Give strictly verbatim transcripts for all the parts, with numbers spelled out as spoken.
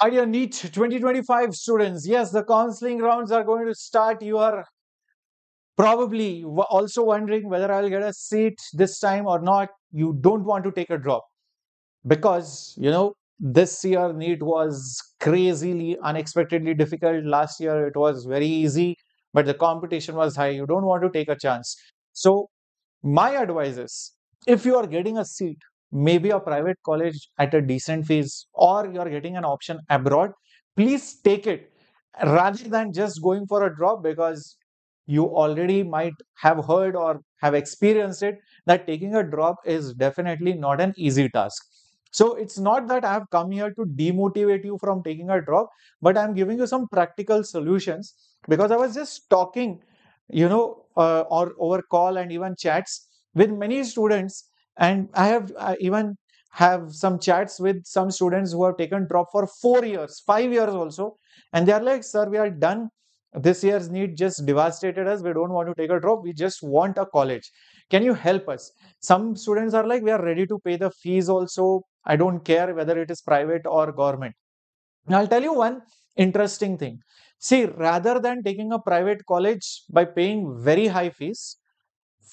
Are your NEET twenty twenty-five students? Yes, the counseling rounds are going to start. You are probably also wondering whether I'll get a seat this time or not. You don't want to take a drop because, you know, this year NEET was crazily, unexpectedly difficult. Last year it was very easy, but the competition was high. You don't want to take a chance. So my advice is, if you are getting a seat, maybe a private college at a decent fees, or you're getting an option abroad, please take it rather than just going for a drop, because you already might have heard or have experienced it that taking a drop is definitely not an easy task. So it's not that I have come here to demotivate you from taking a drop, but I'm giving you some practical solutions, because I was just talking, you know, uh, or over call and even chats with many students. And I have I even have some chats with some students who have taken drop for four years, five years also. And they are like, sir, we are done. This year's NEET just devastated us. We don't want to take a drop. We just want a college. Can you help us? Some students are like, we are ready to pay the fees also. I don't care whether it is private or government. Now, I'll tell you one interesting thing. See, rather than taking a private college by paying very high fees,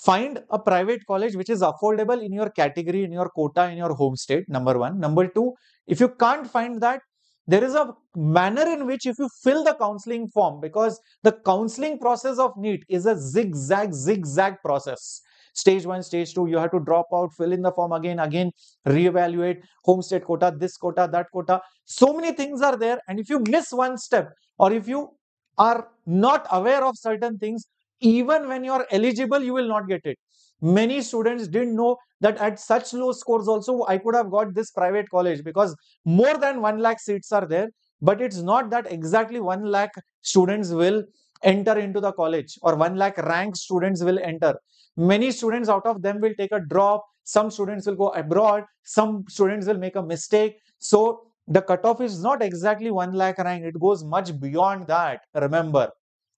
find a private college which is affordable in your category, in your quota, in your home state, number one. Number two, if you can't find that, there is a manner in which if you fill the counseling form, because the counseling process of NEET is a zigzag, zigzag process. Stage one, stage two, you have to drop out, fill in the form again, again, reevaluate, home state quota, this quota, that quota. So many things are there. And if you miss one step, or if you are not aware of certain things, even when you are eligible, you will not get it. Many students didn't know that at such low scores also, I could have got this private college, because more than one lakh seats are there, but it's not that exactly one lakh students will enter into the college, or one lakh ranked students will enter. Many students out of them will take a drop. Some students will go abroad. Some students will make a mistake. So the cutoff is not exactly one lakh rank. It goes much beyond that, remember.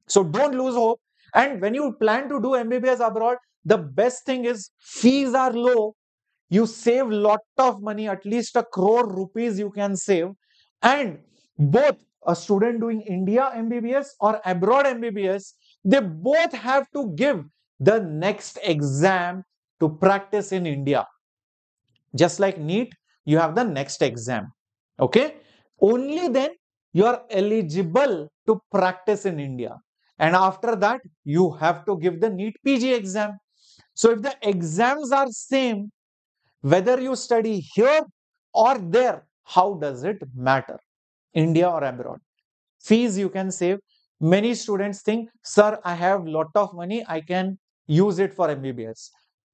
So don't lose hope. And when you plan to do M B B S abroad, the best thing is fees are low. You save lot of money, at least a crore rupees you can save. And both a student doing India M B B S or abroad M B B S, they both have to give the next exam to practice in India. Just like NEET, you have the next exam. Okay? Only then you are eligible to practice in India. And after that, you have to give the NEET P G exam. So if the exams are same, whether you study here or there, how does it matter? India or abroad. Fees you can save. Many students think, sir, I have a lot of money. I can use it for M B B S.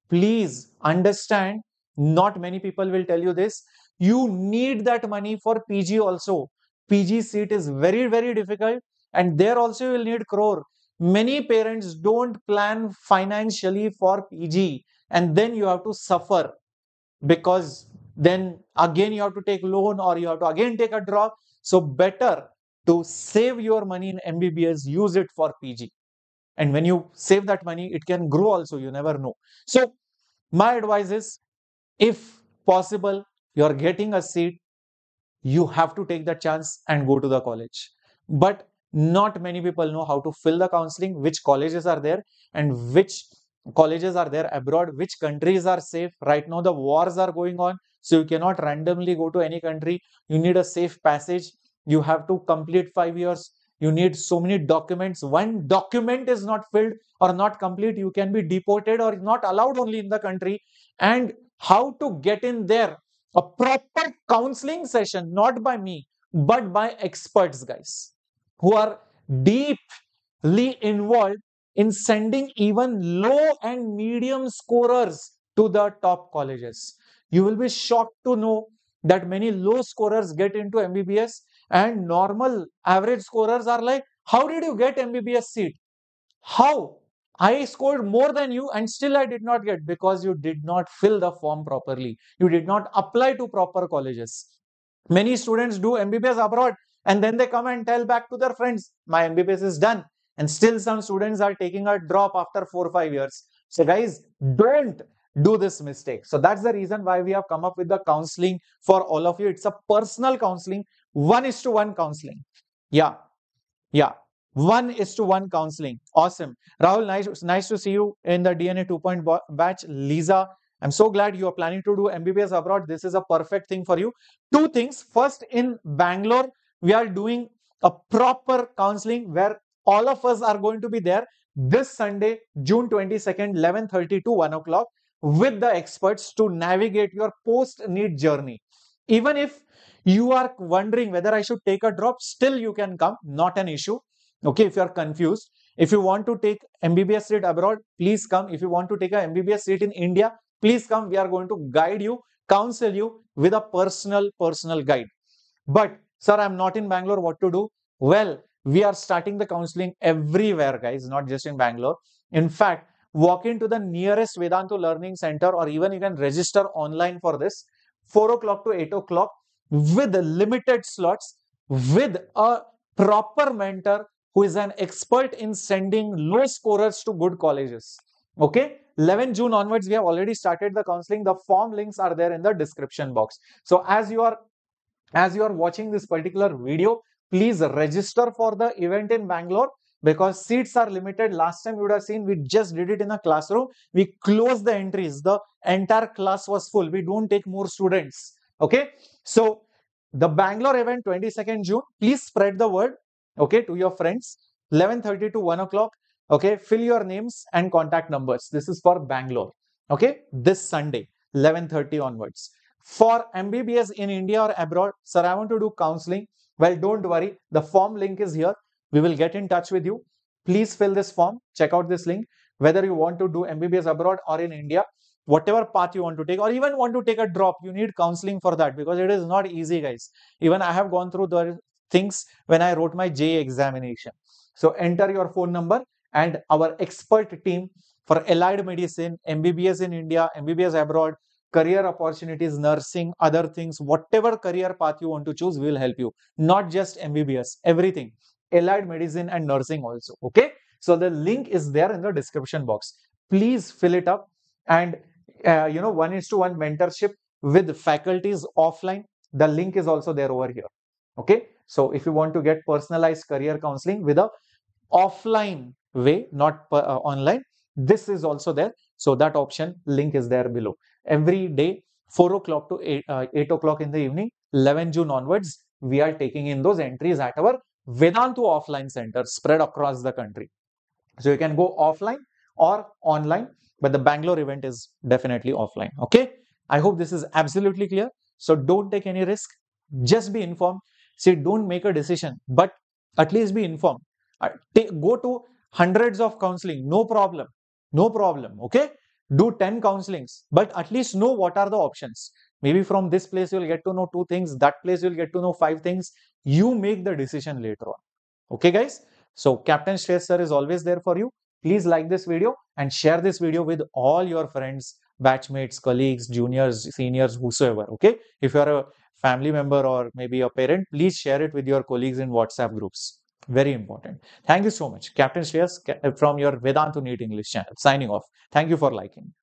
Please understand, not many people will tell you this. You need that money for P G also. P G seat is very, very difficult. And there also you will need crore. Many parents don't plan financially for P G, and then you have to suffer, because then again you have to take loan, or you have to again take a drop. So better to save your money in M B B S, use it for P G. And when you save that money, it can grow also, you never know. So my advice is, if possible, you are getting a seat, you have to take the chance and go to the college. But not many people know how to fill the counseling, which colleges are there and which colleges are there abroad, which countries are safe. Right now, the wars are going on. So you cannot randomly go to any country. You need a safe passage. You have to complete five years. You need so many documents. One document is not filled or not complete, you can be deported or not allowed only in the country. And how to get in there? A proper counseling session, not by me, but by experts, guys, who are deeply involved in sending even low and medium scorers to the top colleges. You will be shocked to know that many low scorers get into M B B S, and normal average scorers are like, how did you get M B B S seat? How? I scored more than you and still I did not get, because you did not fill the form properly. You did not apply to proper colleges. Many students do M B B S abroad, and then they come and tell back to their friends, my M B B S is done. And still some students are taking a drop after four or five years. So guys, don't do this mistake. So that's the reason why we have come up with the counseling for all of you. It's a personal counseling one is to one counseling. Yeah, yeah, one is to one counseling. Awesome, Rahul. Nice, nice to see you in the D N A two point oh batch. Lisa, I'm so glad you are planning to do M B B S abroad. This is a perfect thing for you. Two things. First, in Bangalore, we are doing a proper counseling where all of us are going to be there this Sunday, June twenty-second, eleven thirty to one o'clock, with the experts to navigate your post-NEET journey. Even if you are wondering whether I should take a drop, still you can come, not an issue. Okay, if you are confused. If you want to take M B B S seat abroad, please come. If you want to take a M B B S seat in India, please come. We are going to guide you, counsel you with a personal, personal guide. But, sir, I'm not in Bangalore, what to do? Well, we are starting the counseling everywhere, guys, not just in Bangalore. In fact, walk into the nearest Vedantu Learning Center, or even you can register online for this, four o'clock to eight o'clock, with limited slots, with a proper mentor who is an expert in sending low scorers to good colleges. Okay, eleventh June onwards, we have already started the counseling. The form links are there in the description box. So as you are, as you are watching this particular video, please register for the event in Bangalore because seats are limited. Last time you would have seen, we just did it in a classroom. We closed the entries. The entire class was full. We don't take more students. Okay. So the Bangalore event, twenty-second June, please spread the word. Okay. To your friends, eleven thirty to one o'clock. Okay. Fill your names and contact numbers. This is for Bangalore. Okay. This Sunday, eleven thirty onwards. For M B B S in India or abroad, sir, I want to do counseling. Well, don't worry. The form link is here. We will get in touch with you. Please fill this form. Check out this link. Whether you want to do M B B S abroad or in India, whatever path you want to take, or even want to take a drop, you need counseling for that because it is not easy, guys. Even I have gone through the things when I wrote my J E E examination. So enter your phone number and our expert team for allied medicine, M B B S in India, M B B S abroad, career opportunities, nursing, other things, whatever career path you want to choose, we will help you. Not just M B B S, everything. Allied medicine and nursing also, okay? So the link is there in the description box. Please fill it up and, uh, you know, one is to one mentorship with faculties offline. The link is also there over here, okay? So if you want to get personalized career counseling with a offline way, not per, uh, online, this is also there. So that option link is there below. Every day, four o'clock to eight, uh, eight o'clock in the evening, eleventh June onwards, we are taking in those entries at our Vedantu offline center spread across the country. So you can go offline or online, but the Bangalore event is definitely offline. Okay. I hope this is absolutely clear. So don't take any risk. Just be informed. See, don't make a decision, but at least be informed. Uh, take, go to hundreds of counseling. No problem. No problem. Okay. Do ten counselings, but at least know what are the options. Maybe from this place you'll get to know two things, that place you'll get to know five things. You make the decision later on. Okay, guys? So, Captain Shreyas sir is always there for you. Please like this video and share this video with all your friends, batchmates, colleagues, juniors, seniors, whosoever. Okay? If you're a family member or maybe a parent, please share it with your colleagues in WhatsApp groups. Very important. Thank you so much. Captain Shreyas from your Vedantu NEET English channel. Signing off. Thank you for liking.